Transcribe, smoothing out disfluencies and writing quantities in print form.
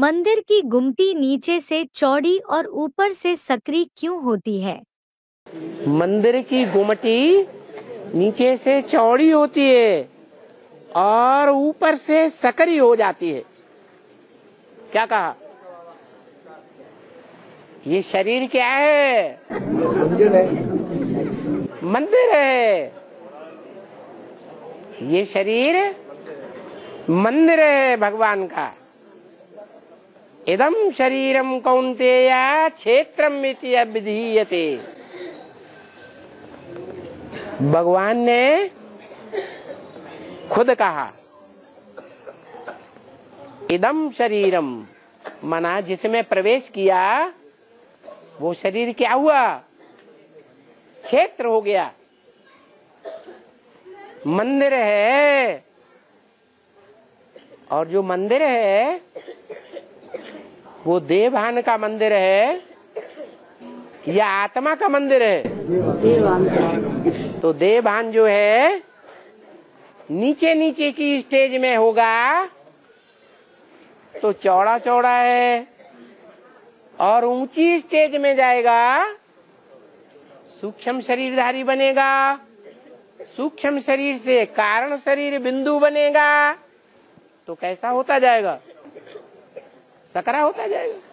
मंदिर की गुमटी नीचे से चौड़ी और ऊपर से सकरी क्यों होती है? मंदिर की गुमटी नीचे से चौड़ी होती है और ऊपर से सकरी हो जाती है। क्या कहा? ये शरीर क्या है? मंदिर है। मंदिर है। ये शरीर मंदिर है भगवान का। इदम शरीरम कौन्तेय क्षेत्रम इति अभिधीयते। भगवान ने खुद कहा इदम शरीरम, माना जिसमें प्रवेश किया वो शरीर क्या हुआ? क्षेत्र हो गया, मंदिर है। और जो मंदिर है वो देवान का मंदिर है या आत्मा का मंदिर है? देवान। तो देवान जो है नीचे नीचे की स्टेज में होगा तो चौड़ा चौड़ा है, और ऊंची स्टेज में जाएगा सूक्ष्म शरीरधारी बनेगा, सूक्ष्म शरीर से कारण शरीर बिंदु बनेगा, तो कैसा होता जाएगा? सकरा होता जाएगा।